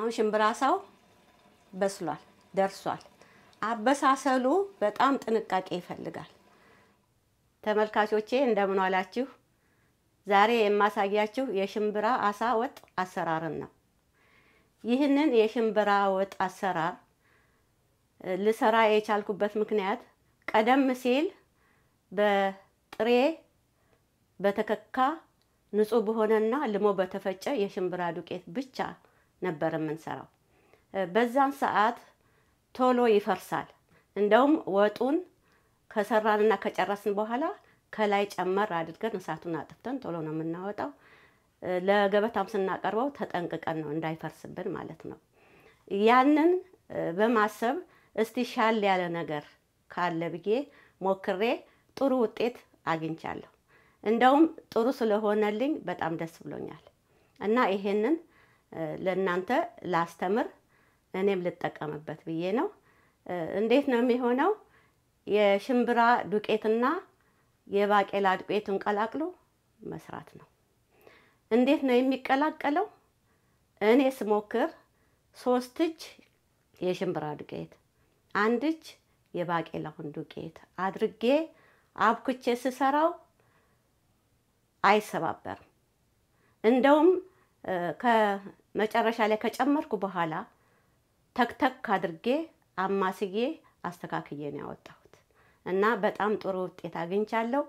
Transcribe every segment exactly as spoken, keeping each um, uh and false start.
አሁን ሽምብራሳው በስሏል ደርሷል አበሳሰሉ በጣም ጥንቃቄ ይፈልጋል ተመልካቾቼ እንደምን ዋላችሁ ዛሬ የማሳያችሁ የሽምብራ አሳ ወጥ አሰራርን ነው ይህንን የሽምብራ ወጥ አሰራር ለሰራ የቻልኩበት ምክንያት ቀደም ሲል በጥሬ በተከካ ንጹህ በሆነና ለሞ በተፈጨ የሽምብራ ዱቄት ብቻ ነበር የምንሰራው በዛን ሰዓት ቶሎ ይፈርሳል እንደውም ወጡን ከሰራንና ከጨረስን በኋላ ከላይ ጨመር አድርገን እሳቱን አጥፍተን ቶሎ ነው የምናወጣው ለገበታም ስናቀርበው ተጠንቅቀን ነው እንዳይፈርስብን ማለት ነው ያንን በማሰብ እስቲ ሻል ያለ ነገር ካለ ብዬ ሞክሬ ጥሩ ውጤት አግኝቻለሁ እንደውም ጥሩ ስለሆነልኝ በጣም ደስ ብሎኛል እና ይሄንን ለእናንተ ላስተምር እኔም ልጠቀምበት ብዬ ነው እንዴት ነው የሚሆነው የሽምብራ ዱቄትና የባቄላ ዱቄቱን ቀላቅሎ መስራት ነው እንዴት ነው የሚቀላቀለው እኔ ስሞክር ሶስት እጅ የሽምብራ ዱቄት አንድ እጅ የባቄላውን ዱቄት አድርጌ አብኩቼ ስሰራው አይሰባበርም እንደውም ከመጨረሻ ላይ ከጨመርኩ በኋላ ተክተክ አድርጌ አማስዬ አስተካክዬ ነው ያወጣሁት እና በጣም ጥሩ ውጤት አግኝቻለሁ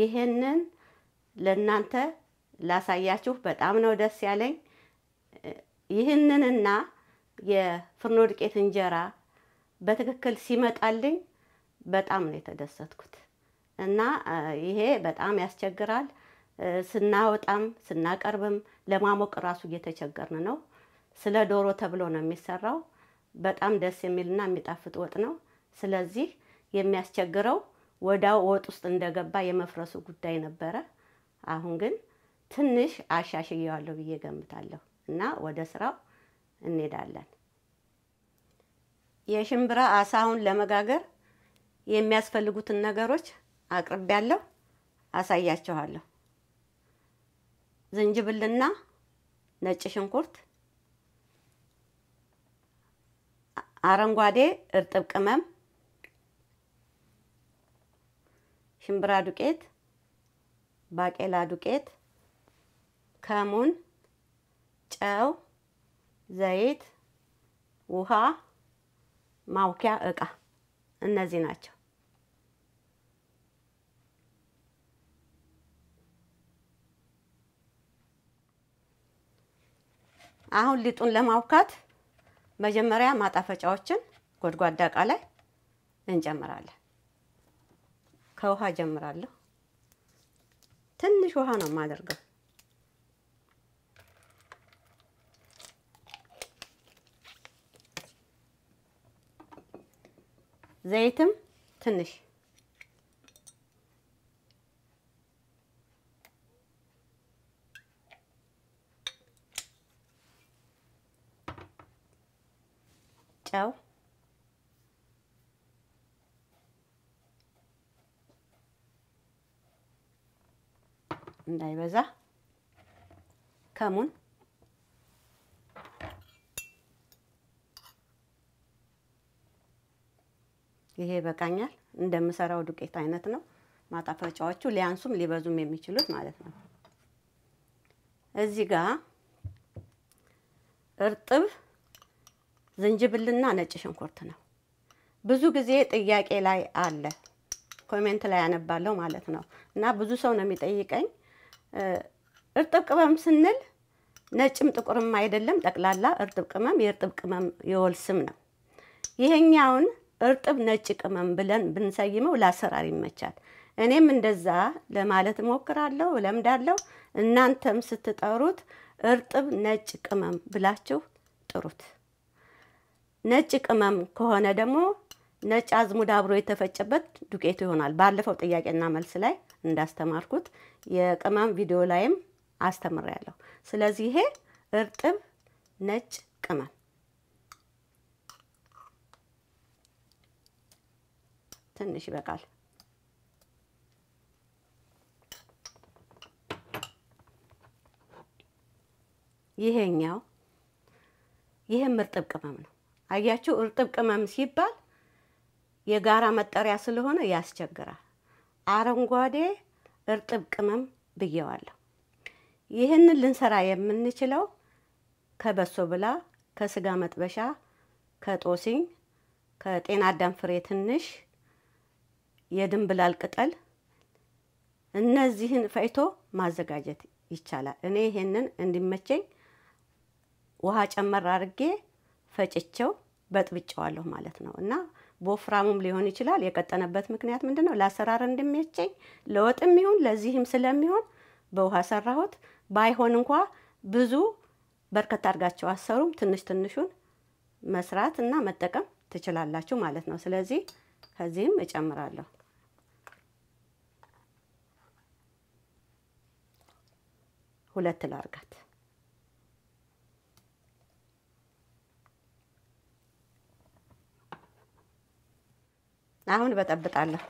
ይሄንን ለእናንተ ላሳያችሁ በጣም ነው ደስ ያለኝ ይሄንንና የፍርኖ ዱቄት እንጀራ በትክክል ሲመጣልኝ በጣም ነው ተደሰትኩት እና ይሄ በጣም ያስቸግራል ስናወጣም ስናቀርብም ለማሞቅ ራሱ እየተቸገርን ነው ስለ ዶሮ ተብሎ ነው የሚሰራው በጣም ደስ የሚልና የሚጣፍጥ ወጥ ነው ስለዚህ የሚያስቸግረው ወዳው ወጥ ውስጥ እንደገባ የመፍረሱ ጉዳይ ነበረ አሁን ግን ትንሽ አሻሽየዋለሁ ብዬ ገምታለሁ እና ወደ ስራው እንሄዳለን የሽምብራ አሳውን ለመጋገር የሚያስፈልጉትን ነገሮች አቅርቤያለሁ አሳያችኋለሁ ዝንጅብልና ነጭ ሽንኩርት አረንጓዴ እርጥብ ቅመም ሽምብራ ዱቄት ባቄላ ዱቄት ከሙን ጨው ዘይት ውሃ ማውቂያ እቃ እነዚህ ናቸው አሁን ሊጡን ለማውካት መጀመሪያ ማጣፈጫዎችን ጎድጓዳ እቃ ላይ እንጨምራለን ከውሃ ጀምራለሁ ትንሽ ውሃ ነው ማደርገው ዘይትም ትንሽ ጨው እንዳይበዛ ከሙን ይሄ በቃኛል እንደምሰራው ዱቄት አይነት ነው ማጣፈጫዎቹ ሊያንሱም ሊበዙም የሚችሉት ማለት ነው እዚህ ጋር እርጥብ ዝንጅብልና ነጭ ሽንኩርት ነው ብዙ ጊዜ ጥያቄ ላይ አለ ኮሜንት ላይ አነባለሁ ማለት ነው እና ብዙ ሰው ነው የሚጠይቀኝ እርጥብ ቅመም ስንል ነጭም ጥቁርም አይደለም ጠቅላላ እርጥብ ቅመም የእርጥብ ቅመም የወልስም ነው ይሄኛውን እርጥብ ነጭ ቅመም ብለን ብንሰይመው ላሰራር ይመቻል እኔም እንደዛ ለማለት ሞክራለሁ ለምዳለሁ እናንተም ስትጠሩት እርጥብ ነጭ ቅመም ብላችሁ ጥሩት ነጭ ቅመም ከሆነ ደግሞ ነጭ አዝሙድ አብሮ የተፈጨበት ዱቄት ይሆናል ባለፈው ጥያቄና መልስ ላይ እንዳስተማርኩት የቅመም ቪዲዮ ላይም አስተምራለሁ ስለዚህ ይሄ እርጥብ ነጭ ቅመም ትንሽ በቃል ይሄኛው ይሄም እርጥብ ቅመም ነው አያችሁ እርጥብ ቅመም ሲባል የጋራ መጠሪያ ስለሆነ ያስቸግራል አረንጓዴ እርጥብ ቅመም ብየዋለሁ ይሄን ልንሰራ የምንችለው ከበሶ ብላ ከስጋ መጥበሻ ከጦሲኝ ከጤና አዳም ፍሬ ትንሽ የድንብላል ቅጠል እነዚህን ፈይቶ ማዘጋጀት ይቻላል እኔ ይሄንን እንድመቸኝ ውሃ ጨመር አድርጌ ፈጭቸው በጥብጨዋለሁ ማለት ነው እና ቦፍራሙም ሊሆን ይችላል የቀጠነበት ምክንያት ምንድነው ላሰራር እንድመቸኝ ለወጥም ይሁን ለዚህም ስለሚሆን በውሃ ሰራሁት ባይሆን እንኳን ብዙ በርከት አድርጋችሁ አሰሩም ትንሽ ትንሹን መስራት እና መጠቀም ትችላላችሁ ማለት ነው ስለዚህ ከዚህም እጨምራለሁ ሁለት ላርጋት አሁን በጠብጣለሁ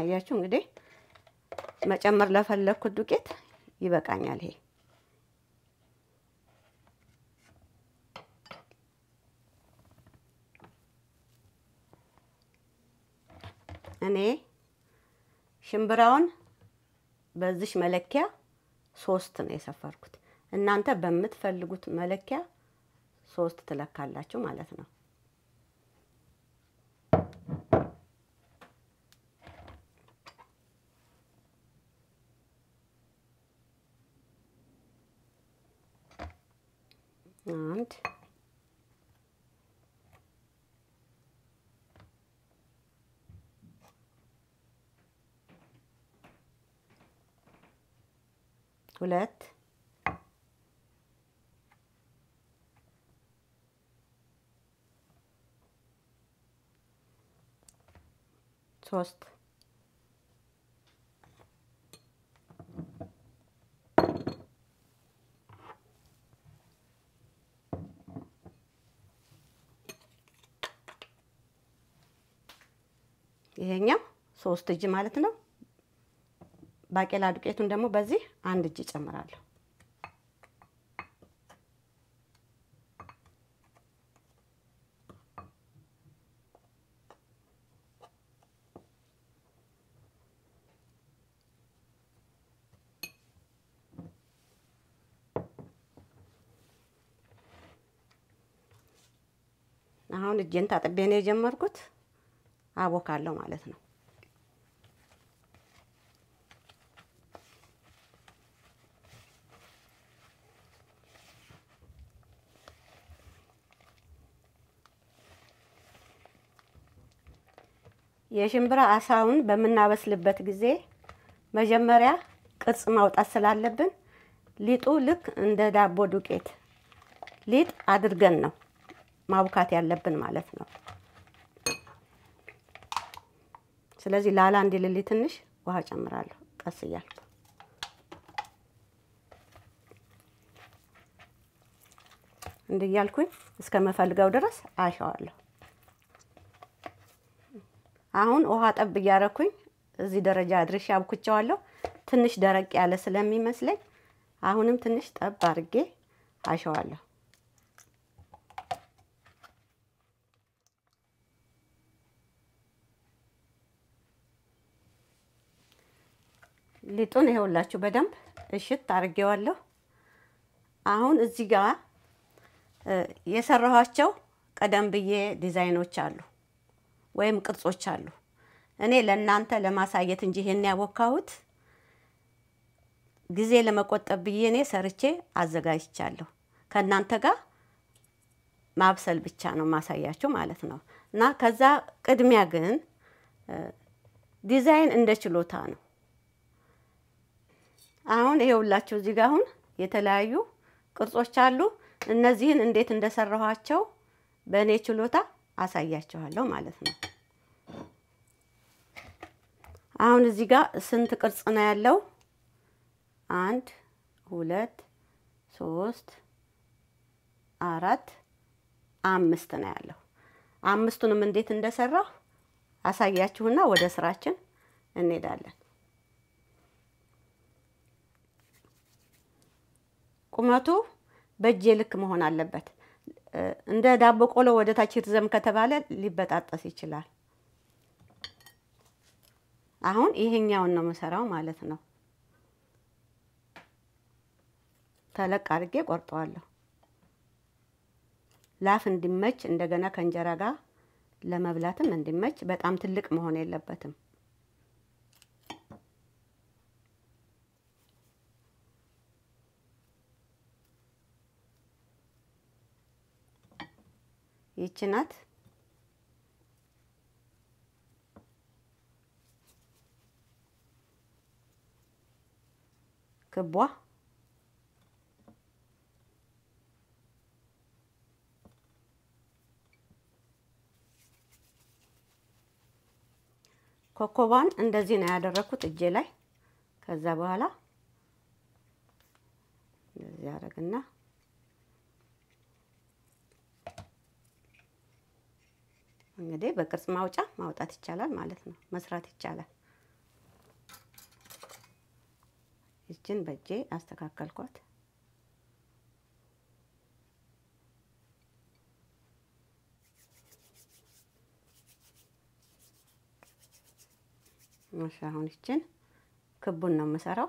አያችሁ እንግዲህ መጨመር ለፈለኩት ዱቄት ይበቃኛል ይሄ እኔ ሽምብራውን በዚህ መለኪያ ሶስት ነው የሰፈርኩት እናንተ በመትፈልጉት መለኪያ ሶስት ትለካላችሁ ማለት ነው አንድ ሁለት ሶስት ይሄኛው ሶስት እጅ ማለት ነው ባቄላ ዱቄቱን ደግሞ በዚህ አንድ እጅ ጨምራለሁ አሁን እጄን ታጥቤ ነው የጀመርኩት አቦካለሁ ማለት ነው የሽምብራ አሳውን በመናበስልበት ጊዜ መጀመሪያ ቅርጽ ማውጣት ስላለብን ሊጡ ልክ እንደ ዳቦ ዱቄት ሊጥ አድርገን ነው ማውካት ያለብን ማለት ነው ስለዚህ ላላ እንዲልልይ ትንሽ ውሃ ጨምራለሁ ቀስ እያልኩ እንዲያልኩኝ እስከመፈልጋው ድረስ አሻዋለሁ አሁን ውሃ ጠብ ያረኩኝ እዚህ ደረጃ አድርሽ አብኩቻለሁ ትንሽ ደረቅ ያለ ስለሚመስለኝ አሁንም ትንሽ ጠብ አድርጌ አሻዋለሁ ሊጡን ይሁላችሁ በደንብ እሽት አርጌዋለሁ አሁን እዚህ ጋር የሰራኋቸው ቀደም ብዬ ዲዛይኖች አሉ ወይም ቅርጾች አሉ እኔ ለእናንተ ለማሳየት እንጂ ይሄን ያወካሁት ግዜ ለመቆጠብ ብዬ እኔ ሰርቼ አዘጋጅቻለሁ ከናንተ ጋር ማብሰል ብቻ ነው ማሳያችሁ ማለት ነውና ከዛ ቅድሚያ ግን ዲዛይን እንደ ችሎታ ነው አሁን ይሄውላችሁ እዚህ ጋር አሁን የተለያዩ ቅርጾች አሉ እነዚህን እንዴት እንደሰራኋቸው በእኔ ችሎታ አሳያችኋለሁ ማለት ነው አሁን እዚህ ጋር ስንት ቅርጽ ነው ያለው አንድ ሁለት ሶስት አራት አምስት ነው ያለው አምስቱንም እንዴት እንደሰራሁ አሳያችሁና ወደ ስራችን እንሄዳለን ቁመቱ በእጄ ልክ መሆን አለበት እንደ ዳቦ ቆሎ ወደ ታች ይዘም ከተባለ ሊበጣጣስ ይችላል አሁን ይሄኛውን ነው መሰራው ማለት ነው ተለቅ አድርጌ ቆርጠዋለሁ ላፍ እንዲመች እንደገና ከእንጀራ ጋር ለመብላትም እንዲመች በጣም ትልቅ መሆን የለበትም ይችናት ክቧ ኮኮባን እንደዚህ ነው ያደረኩት እጄ ላይ ከዛ በኋላ እንደዚህ አረግና እንግዲህ በቅርጽ ማውጫ ማውጣት ይቻላል ማለት ነው መስራት ይቻላል እቺን በጄ አስተካከልኳት ማሻአሁን እቺን ክቡን ነው መሰራው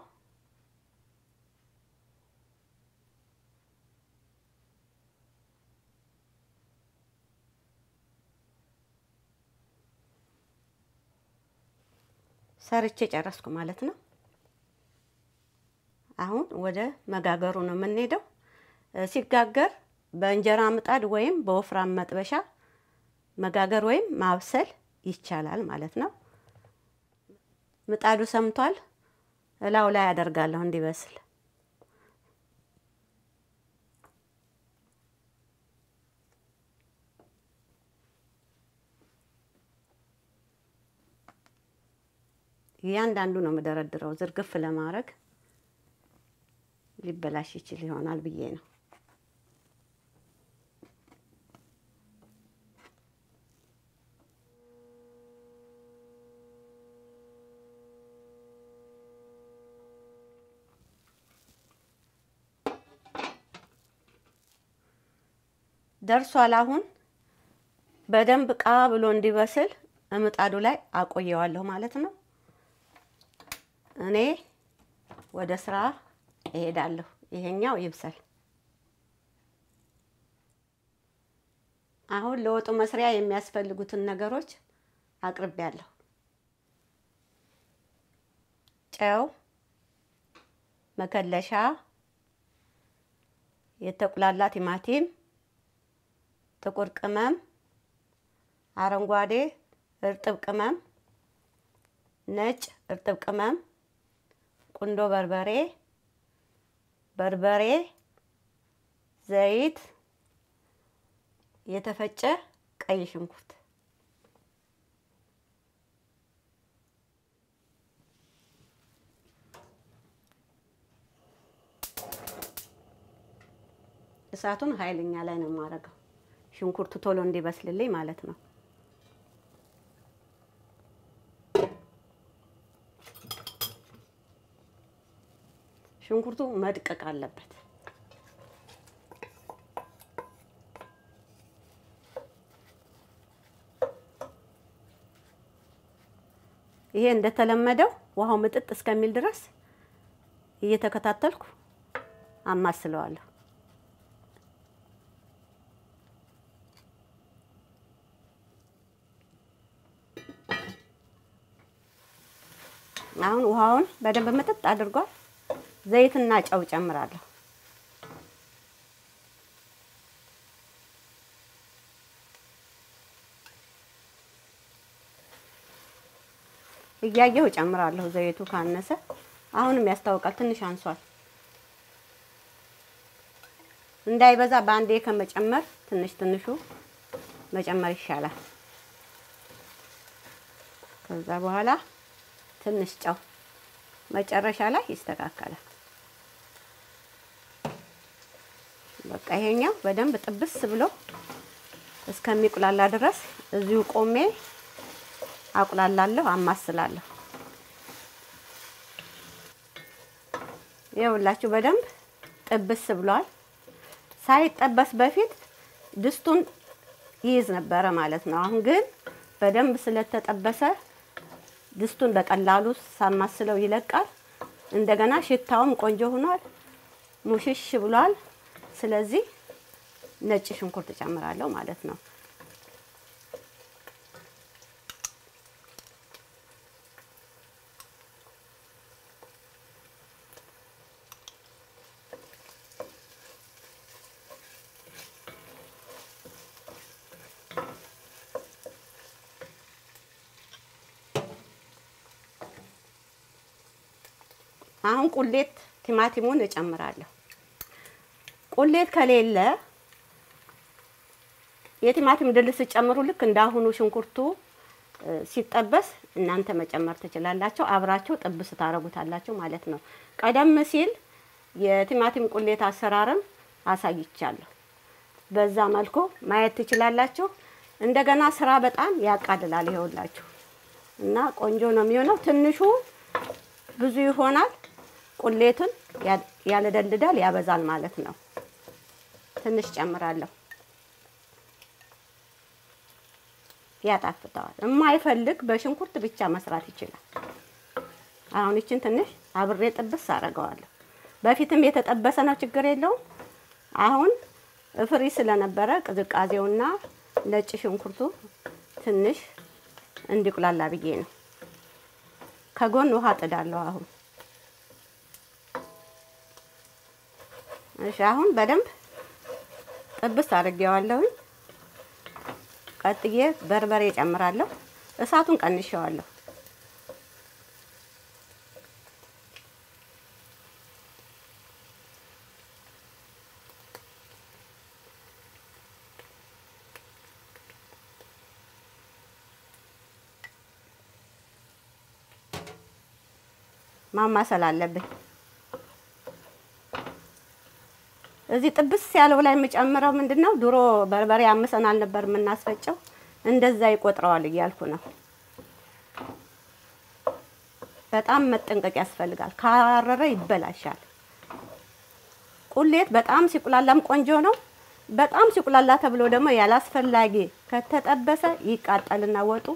ሰርቼ ጨረስኩ ማለት ነው አሁን ወደ መጋገሩ ነው የምንሄደው ሲጋገር በእንጀራ ምጣድ ወይም በወፍራም መጥበሻ መጋገር ወይም ማብሰል ይቻላል ማለት ነው ምጣዱ ሰምቷል እላው ላይ አደርጋለሁ እንዲበስል ያንዳንዱ ነው መደረደረው ዝርግፍ ለማረግ ሊበላሽ ይችላል ይሆናል ብዬ ነው ደርሷል አሁን በደንብ ቃ ብሎ እንዲበስል ምጣዱ ላይ አቆየዋለሁ ማለት ነው እኔ ወደ ስራ እሄዳለሁ ይሄኛው ይብሰል አሁን ለወጡ መስሪያ የሚያስፈልጉትን ነገሮች አቅርቤያለሁ ጨው መከለሻ የተቆላላ ቲማቲም ጥቁር ቅመም አረንጓዴ እርጥብ ቅመም ነጭ እርጥብ ቅመም ቁንዶ በርበሬ በርበሬ ዘይት የተፈጨ ቀይ ሽንኩርት እሳቱን ኃይለኛ ላይ ነው ማረገው ሽንኩርቱ ቶሎ እንዲበስልልኝ ማለት ነው ሽንኩርቱ መድቀቅ አለበት ይሄ እንደተለመደው ውሃው መጥጥ እስከሚል ድረስ እየተከታተልኩ አማስለዋለሁ አሁን ውሃውን በደንብ መጥጥ አድርጓል ዘይትና ጨው ጨምራለሁ እያየሁ ጨምራለሁ ዘይቱ ካነሰ አሁንም ያስተዋውቃል ትንሽ አንሷል እንዳይበዛ ባንዴ ከመጨመር ትንሽ ትንሹ መጨመር ይሻላል ከዛ በኋላ ትንሽ ጨው መጨረሻ ላይ ይስተካከላል በቃ ይሄኛው በደንብ ጥብስ ብሎ እስከሚቆላላ ድረስ እዚሁ ቆሜ አቆላላለሁ አማስላለሁ ይኸውላችሁ በደንብ ጥብስ ብሏል ሳይጠበስ በፊት ድስቱን ይይዝ ነበር ማለት ነው አሁን ግን በደንብ ስለተጠበሰ ድስቱን በቀላሉ ሳማስለው ይለቃል እንደገና ሽታውም ቆንጆ ሆኗል ሙሽሽ ብሏል ስለዚህ ነጭ ሽንኩርት ጨምራለሁ ማለት ነው አሁን ቁሌት ቲማቲሙን እጨምራለሁ ቁሌት ከሌለ የቲማቲም ድልስ ጨምሩ ልክ እንዳሁኑ ሽንኩርቱ ሲጠበስ እናንተ መጨመር ትችላላችሁ አብራችሁ ጥብስ ታረጉታላችሁ ማለት ነው ቀደም ሲል የቲማቲም ቁሌት አሰራረም አሳይቻለሁ በዛ መልኩ ማየት ትችላላችሁ እንደገና ስራ በጣም ያቃድላል ይሁንላችሁ እና ቆንጆ ነው የሚሆነው ትንሹ ብዙ ይሆናል ቁሌቱን ያለደልዳል ያበዛል ማለት ነው ትንሽ ጨምራለሁ ያጣፍጣል የማይፈልግ በሽንኩርት ብቻ መስራት ይችላል አሁን እቺን ትንሽ አብሬ ጥብስ አረጋዋለሁ በፊትም የተጠበሰ ነው ችግር የለውም አሁን ፍሪ ስለነበረ ቅዝቃዜውና ነጭ ሽንኩርቱ ትንሽ እንዲቁላላ ብዬ ነው ከጎን ውሃ ጥዳለሁ አሁን እሺ አሁን በደንብ ጥብስ አድርጌዋለሁ ቀጥዬ በርበሬ ጨምራለሁ እሳቱን ቀንሼዋለሁ ማማሰል አለብኝ እዚህ ጥብስ ያለው ላይ መጨመረው ምንድነው ድሮ በርበሬ አምሰናል ነበር እናስፈጨው እንደዛ ይቆጥራዋል ይያልኩ ነው በጣም መጠንቀቅ ያስፈልጋል ካረረ ይበላሻል ቁሌት በጣም ሲቁላላም ቆንጆ ነው በጣም ሲቁላላ ተብሎ ደግሞ ያላስፈላጊ ከተጠበሰ ይቃጠልና ወጡ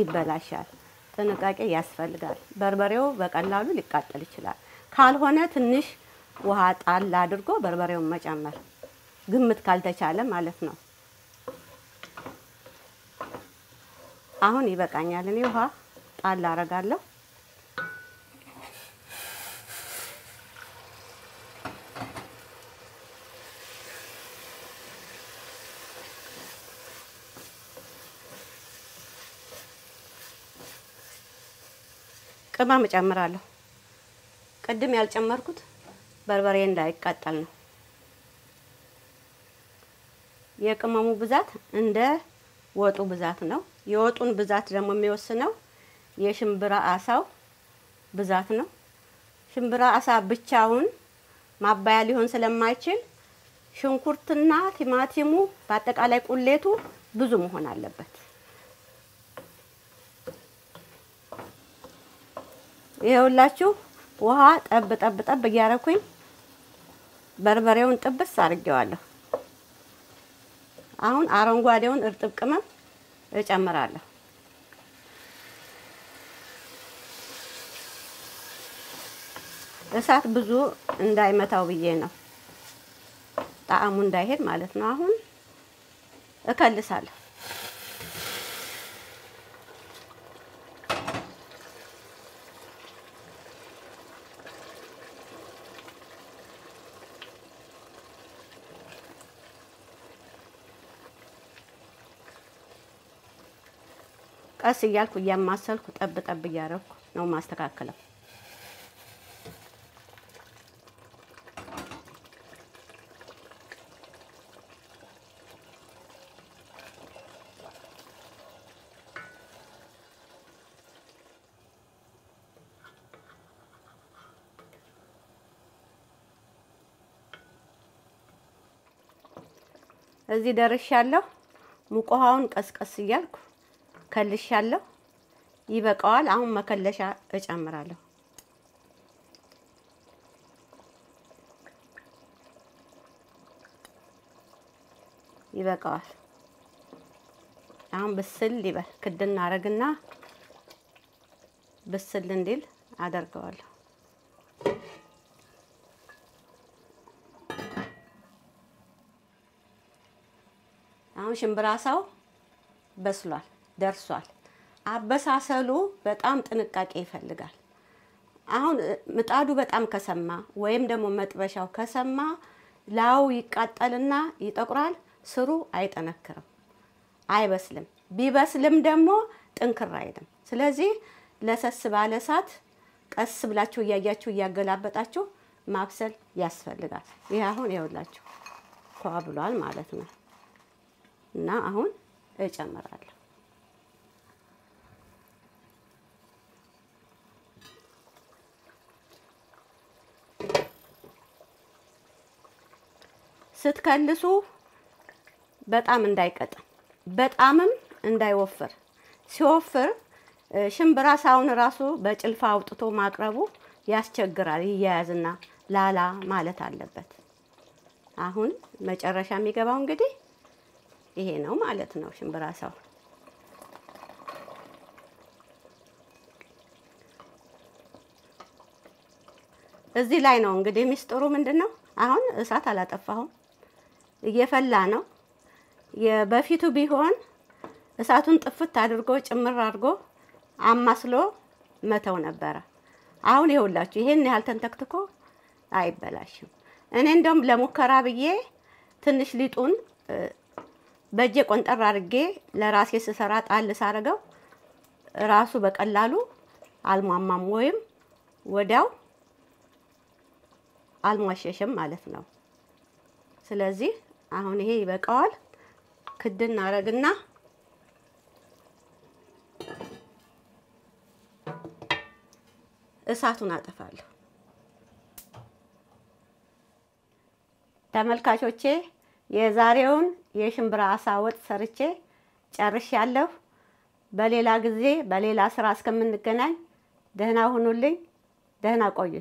ይበላሻል ጥንቃቄ ያስፈልጋል በርበሬው በቀላሉ ሊቃጠል ይችላል ካልሆነ ትንሽ ውሃ ጣል አድርጎ በርበሬውን መጨመር ግምት ካልተቻለ ማለት ነው አሁን ይበቃኛል እኔ ውሃ ጣል አረጋለሁ ቅመም ጨምራለሁ ቀድም ያልጨመርኩት በርበሬ እንዳይቃጠል ነው የቅመሙ ብዛት እንደ ወጡ ብዛት ነው የወጡን ብዛት ደግሞ የሚወስነው የሽምብራ አሳው ብዛት ነው ሽምብራ አሳ ብቻውን ማባያ ሊሆን ስለማይችል ሽንኩርትና ቲማቲሙ በአጠቃላይ ቁሌቱ ብዙ መሆን አለበት ይኸውላችሁ ውሃ ጠብ ጠብ ጠብ ያረኩኝ በርበሬውን ጥብስ አድርጌዋለሁ አሁን አረንጓዴውን እርጥብ ቅመም እጨምራለሁ እሳት ብዙ እንዳይመታው ብዬ ነው ጣዕሙ እንዳይሄድ ማለት ነው አሁን እከልሳለሁ ቀስ ይያልኩ ያማሰልኩ ጠብ ጠብ ያረኩ ነው ማስተካከለ እዚህ ደርሻለሁ ሙቆሃውን ቀስቀስ ይያልኩ ከልሻለሁ ይበቃዋል አሁን መከለሻ እጨምራለሁ يبقى عم بسل يبقى كدلنا عرقنا بسل نديل عدر قوال عم شمبراساو بسلوال درسوال عبس عسلو بتقام تنكاك يفلقال አሁን ምጣዱ በጣም ከሰማ ወይም ደግሞ መጥበሻው ከሰማ ላው ይቃጠልና ይጠቁራል ስሩ አይጠነከረም አይበስልም ቢበስልም ደግሞ ጥንክራ አይደም ስለዚህ ለሰስ ባለ ሰዓት ቀስ ብላችሁ ያያችሁ ያገላበጣችሁ ማክሰል ያስፈልጋል ይሄ አሁን ይወላችሁ ቋብሏል ማለት ነው እና አሁን እጨምራለሁ ስትከልሱ በጣም እንዳይቀጥ በጣምም እንዳይወፍር ሲወፍር ሽምብራ ሳውን ራሱ በጭልፋ አውጥቶ ማቅረቡ ያስቸግራል ይያዝና ላላ ማለት አለበት አሁን መጨረሻ የሚገባው እንግዲህ ይሄ ነው ማለት ነው ሽምብራ ሳው እዚህ ላይ ነው እንግዲህ ሚስጥሩ ምንድነው አሁን እሳት አላጠፋው እየፈላ ነው የበፊቱ ቢሆን እሳቱን ጥፍት አድርጎ ጭምር አድርጎ አማስሎ መተው ነበር አሁን ይኸውላችሁ ይሄን ያህል ተንተክትኮ አይበላሽም እኔ እንደም ለሙከራ ብዬ ትንሽ ሊጡን በእጄ ቆንጠራ አድርጌ ለራሴ ስሰራ ጣል ሳረገው ራሱ በቀላሉ አልሟማም ወይም ወዳው አልሟሸሽም ማለት ነው ስለዚህ አሁን ይሄ ይበቃዋል ክድን አረግና እሳቱን አጠፋለሁ ተመልካቾቼ የዛሬውን የሽምብራ አሳ ወጥ ሰርቼ ጨርሻለሁ በሌላ ጊዜ በሌላ ስራ እስከምንገናኝ ደህና ሁኑልኝ ደህና ቆዩ